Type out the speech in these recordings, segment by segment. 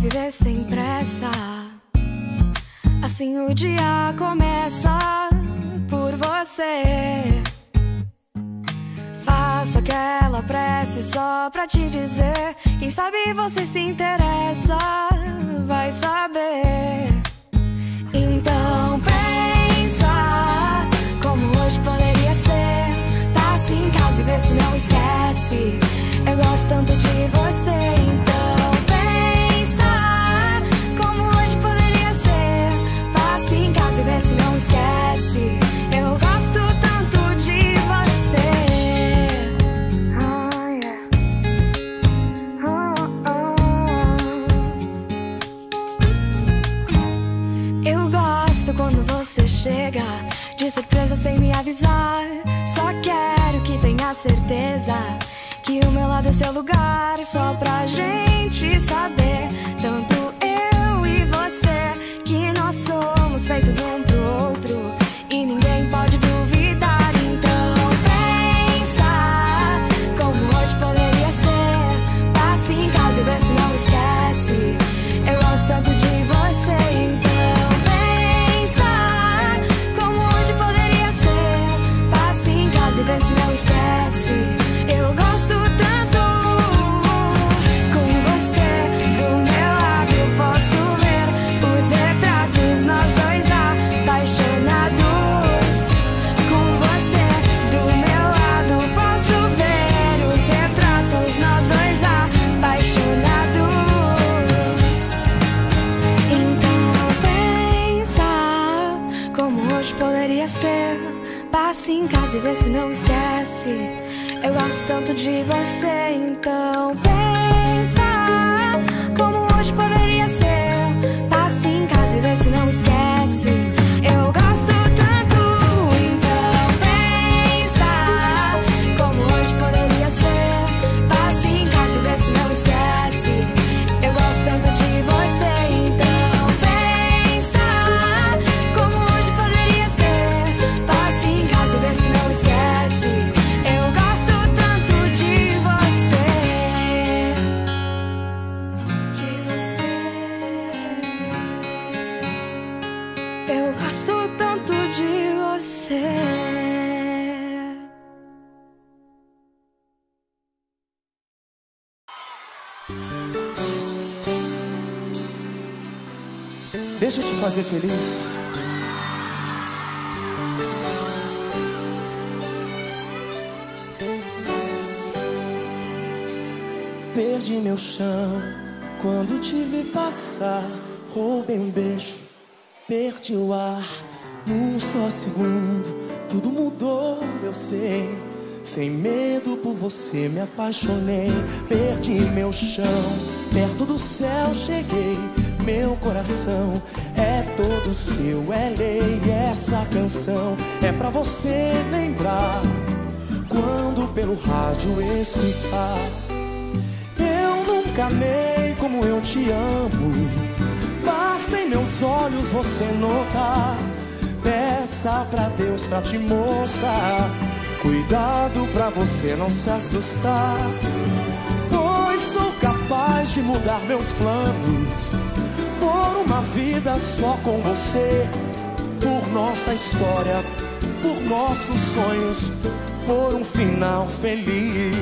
viver sem pressa. Assim o dia começa por você. Faço aquela prece só pra te dizer, quem sabe você se interessa, vai saber. Então pensa como hoje poderia ser. Passe em casa e vê se não esquece. Eu gosto tanto de você, então pensa como hoje poderia ser. Passe em casa e vê se não esquece. Eu gosto tanto de você. Oh, yeah. Oh, oh. Eu gosto quando você chega de surpresa sem me avisar. Só quero que tenha certeza que o meu lado é seu lugar, só pra gente saber, tanto eu e você, que nós somos feitos um pro outro e ninguém pode duvidar. Então pensa como hoje poderia ser. Passe em casa e vê se não esquece. Eu gosto tanto de você. Então pensa como hoje poderia ser. Passe em casa e vê se não esquece. Eu gosto tanto. Com você, do meu lado eu posso ver os retratos, nós dois apaixonados. Com você, do meu lado posso ver os retratos, nós dois apaixonados. Então pensa como hoje poderia ser. Passe em casa e vê se não esquece. Eu gosto tanto de você, então pensa como hoje poderia ser. Passe em casa e vê se não esquece. Eu gosto tanto, então pensa como hoje poderia ser. Passe em casa e vê se não esquece. Eu gosto tanto de você, então pensa como hoje poderia ser. Passe em casa e vê se não esquece. Deixa eu te fazer feliz. Perdi meu chão quando te vi passar. Roubei um beijo, perdi o ar. Num só segundo tudo mudou, eu sei. Sem medo por você me apaixonei. Perdi meu chão, perto do céu cheguei. Meu coração é todo seu, é lei. Essa canção é pra você lembrar quando pelo rádio escutar. Eu nunca amei como eu te amo. Basta em meus olhos você notar. Peça pra Deus pra te mostrar. Cuidado pra você não se assustar. Pois sou capaz de mudar meus planos por uma vida só com você. Por nossa história, por nossos sonhos, por um final feliz.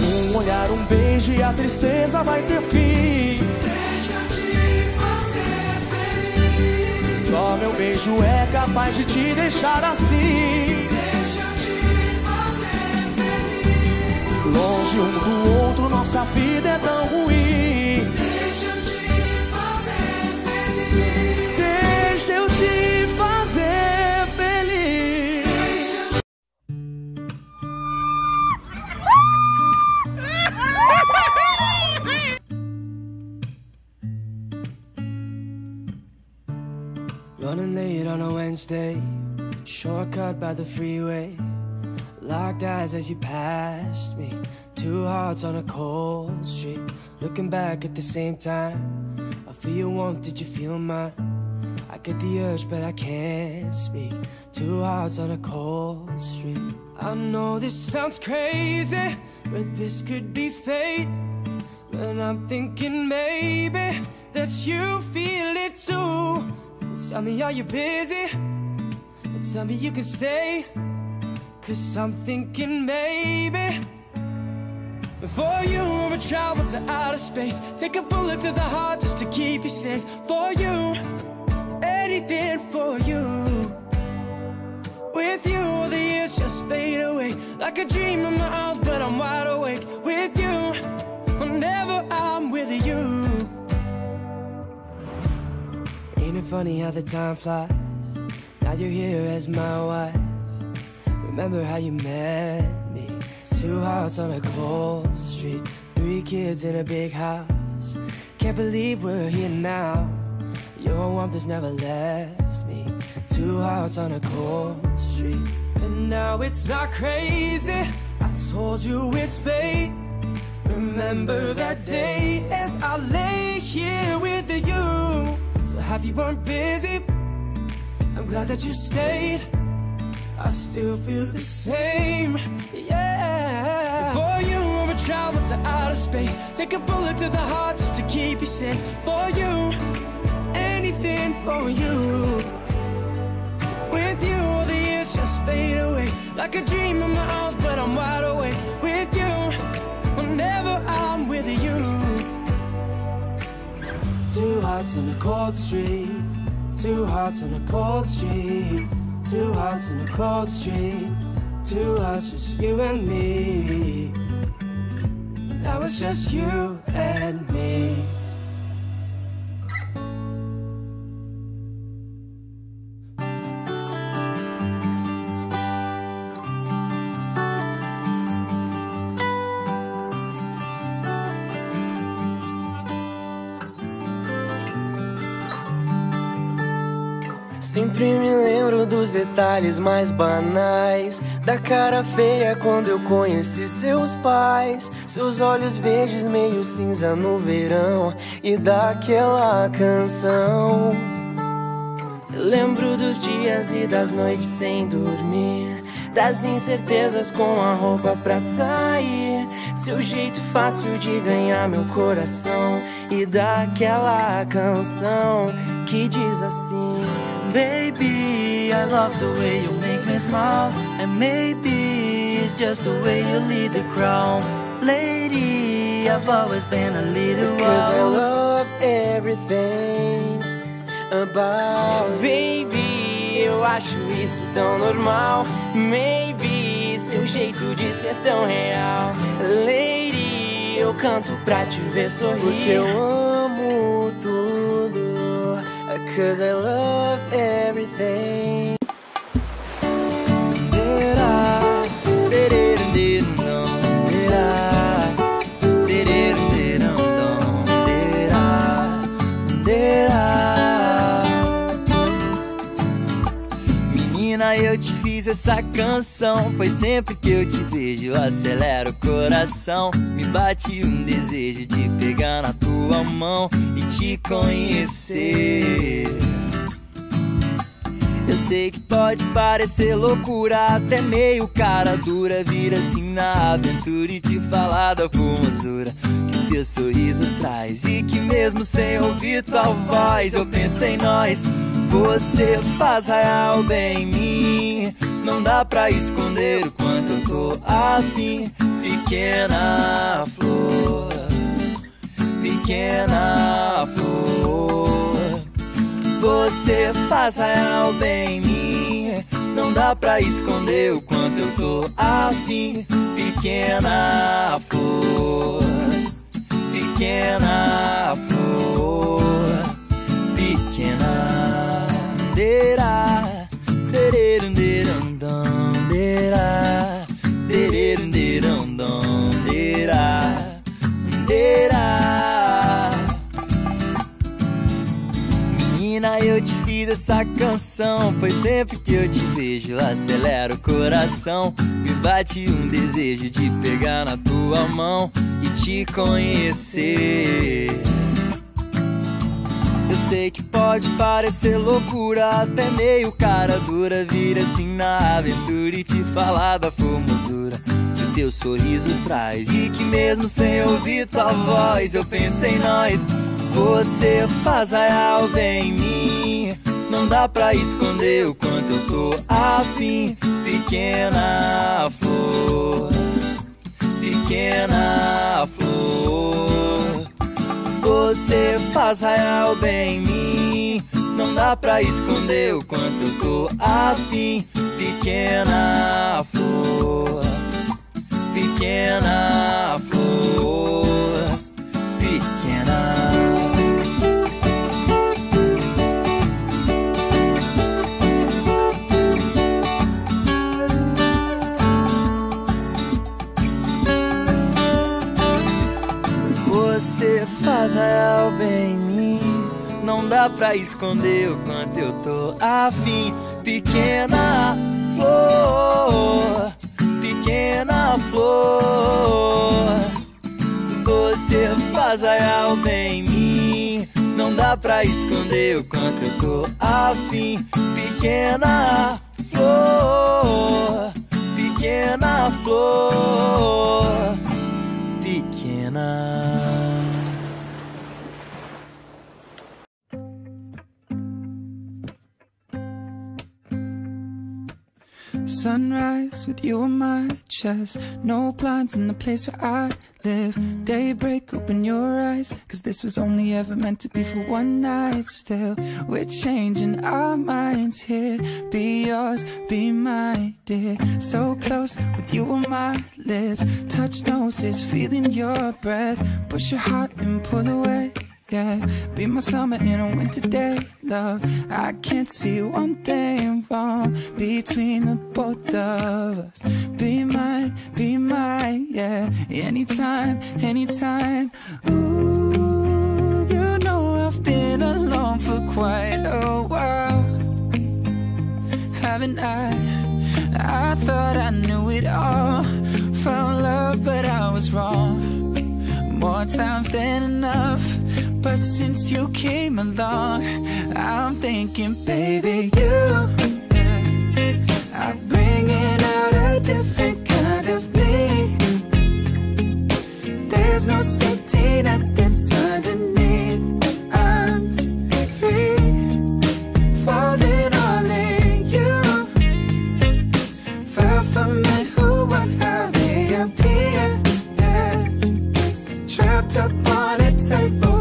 Um olhar, um beijo e a tristeza vai ter fim. Deixa-te fazer feliz. Só meu beijo é capaz de te deixar assim. Deixa-te fazer feliz. Longe um do outro, nossa vida é tão ruim. Deixa eu te fazer feliz. Running late on a Wednesday, shortcut by the freeway. Locked eyes as you passed me, two hearts on a cold street. Looking back at the same time, feel your warmth, did you feel mine? I get the urge but I can't speak. Two hearts on a cold street. I know this sounds crazy, but this could be fate. But I'm thinking maybe that you feel it too. Tell me, are you busy? Tell me you can stay, 'cause I'm thinking maybe for you I'll travel to outer space, take a bullet to the heart just to keep you safe. For you, anything for you. With you all the years just fade away, like a dream in my arms but I'm wide awake. With you, whenever I'm with you. Ain't it funny how the time flies? Now you're here as my wife. Remember how you met me? Two hearts on a cold street, three kids in a big house. Can't believe we're here now. Your warmth has never left me. Two hearts on a cold street. And now it's not crazy, I told you it's fate. Remember that day as I lay here with you. So happy you weren't busy, I'm glad that you stayed. I still feel the same, yeah. For you, I would travel to outer space, take a bullet to the heart just to keep you safe. For you, anything for you. With you, all the years just fade away, like a dream in my arms, but I'm wide awake. With you, whenever I'm with you. Two hearts on a cold street, two hearts on a cold street. Two hearts in a cold street, two hearts, just you and me. Now it's just you and me. Sempre me lembro dos detalhes mais banais, da cara feia quando eu conheci seus pais, seus olhos verdes meio cinza no verão, e daquela canção. Lembro dos dias e das noites sem dormir, das incertezas com a roupa pra sair, seu jeito fácil de ganhar meu coração, e daquela canção que diz assim: baby, I love the way you make me smile, and maybe it's just the way you lead the crowd. Lady, I've always been a little wild, because I love everything about you. Baby, eu acho isso tão normal. Maybe, seu jeito de ser tão real. Lady, eu canto pra te ver sorrir, porque eu amo tudo, 'cause I love everything. Menina, eu te fiz essa canção, pois sempre que eu te vejo acelera o coração. Me bate desejo de pegar na tua mão e te conhecer. Eu sei que pode parecer loucura, até meio cara dura, vir assim na aventura e te falar da formosura que teu sorriso traz, e que mesmo sem ouvir tua voz eu penso em nós. Você faz real bem em mim, não dá pra esconder o quanto eu tô afim. Pequena flor, pequena flor, você faz real bem em mim, não dá pra esconder o quanto eu tô afim. Pequena flor, pequena flor, pequena. Dera, dererun deram dão, dera, dererun deram dão, dera, dera. Menina, eu te fiz essa canção, pois sempre que eu te vejo acelera o coração. Me bate desejo de pegar na tua mão e te conhecer. Eu sei que pode parecer loucura, até meio cara dura, vir assim na aventura e te falar da formosura teu sorriso traz. E que mesmo sem ouvir tua voz eu penso em nós. Você faz real bem em mim. Não dá pra esconder o quanto eu tô afim. Pequena flor, pequena flor, você faz real bem em mim. Não dá pra esconder o quanto eu tô afim. Pequena flor, pequena flor, pequena. Você faz real bem em mim. Não dá pra esconder o quanto eu tô afim. Pequena flor, pequena flor, você faz real bem em mim. Não dá pra esconder o quanto eu tô afim. Pequena flor, pequena flor, pequena. Sunrise with you on my chest. No blinds in the place where I live. Daybreak, open your eyes, cause this was only ever meant to be for one night. Still, we're changing our minds here. Be yours, be my dear. So close with you on my lips. Touch noses, feeling your breath. Push your heart and pull away. Yeah, be my summer in a winter day, love. I can't see one thing wrong between the both of us. Be mine, yeah. Anytime, anytime. Ooh, you know I've been alone for quite a while, haven't I? I thought I knew it all. Found love, but I was wrong. More times than enough. But since you came along, I'm thinking, baby, you, I'm bringing out a different kind of me. There's no safety net that's underneath. I'm free, falling all in you. Far from it, who, what, how they appear. Yeah. Trapped up on a tightrope.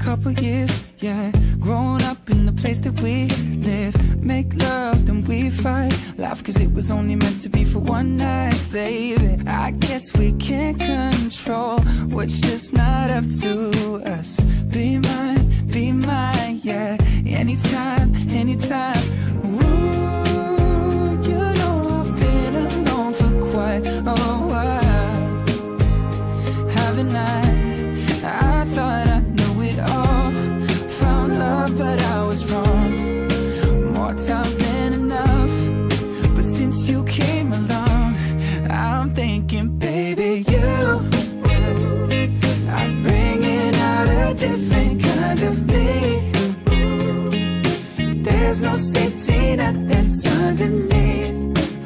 Couple years, yeah, grown up in the place that we live. Make love, then we fight. Laugh, cause it was only meant to be for one night, baby. I guess we can't control what's just not up to us. Be mine, yeah. Anytime, anytime. Ooh, you know I've been alone for quite a while, haven't I? I thought I all found love, but I was wrong. More times than enough. But since you came along, I'm thinking, baby, you, I'm bringing out a different kind of me. There's no safety net that's underneath.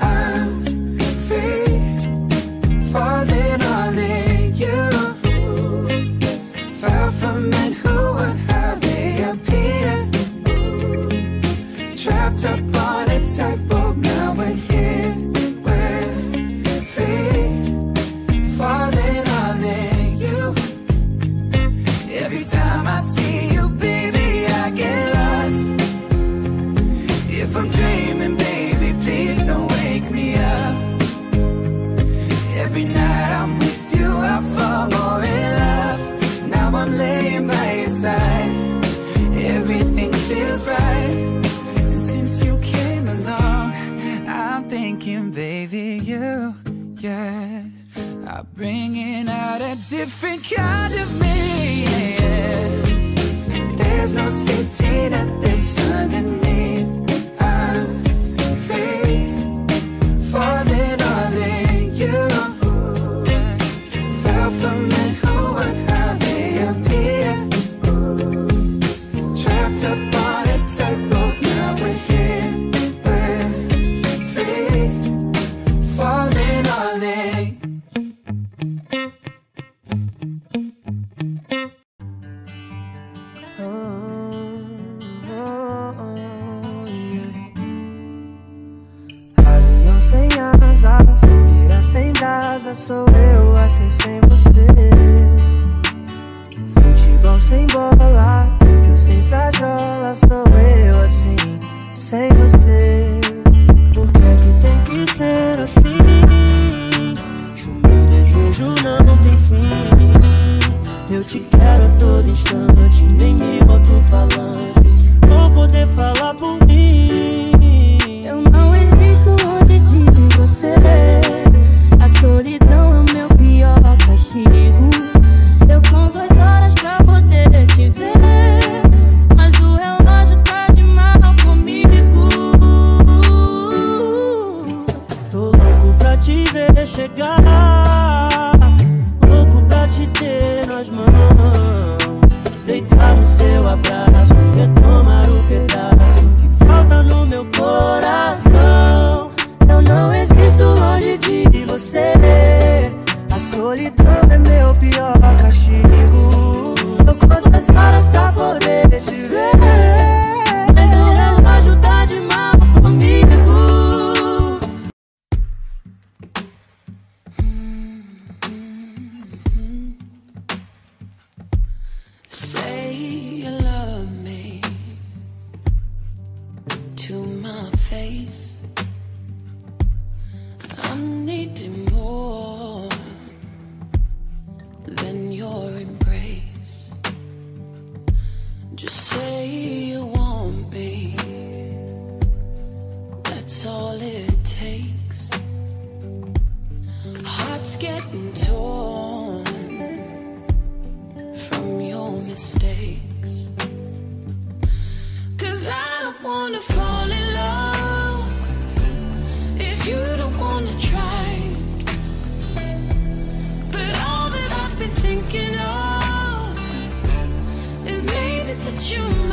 I'm free, falling all in you. Far from it. Trapped up on a tightrope, now we're here. We're free, falling all in you. Every time I see you, baby, I get lost. If I'm dreaming, baby, please don't wake me up. Every night I'm with you, I fall more in love. Now I'm laying by your side. Everything feels right. Thinking, baby, you, yeah, I'm bringing out a different kind of me, yeah. There's no safety net that's underneath. I'm free, falling all in you. Fell from it, who would I? casa sou eu, assim sem você. Futebol sem bola, pio sem frajola, sou eu, assim sem você. Por que é que tem que ser assim? Se o meu desejo não tem fim. Eu te quero a todo instante, nem me boto falante, vou poder falar por mim. Eu não existo longe de você. A solidão é o meu pior castigo. Eu com 2 horas pra poder te ver, mas o relógio tá de mal comigo. Tô louco pra te ver chegar, louco pra te ter nas mãos, deitar no seu abraço, retomar o pedaço que falta no meu coração. Eu não existo longe de você. A solidão é meu pior castigo. Eu conto as horas pra poder te ver, mas o relógio tá de mal comigo. Say you love me to my face. I'm needing more than your embrace. Just say you want me, that's all it takes. Heart's getting torn from your mistakes. 'Cause I don't wanna fall in love if you don't wanna try. But all that I've been thinking of is maybe that you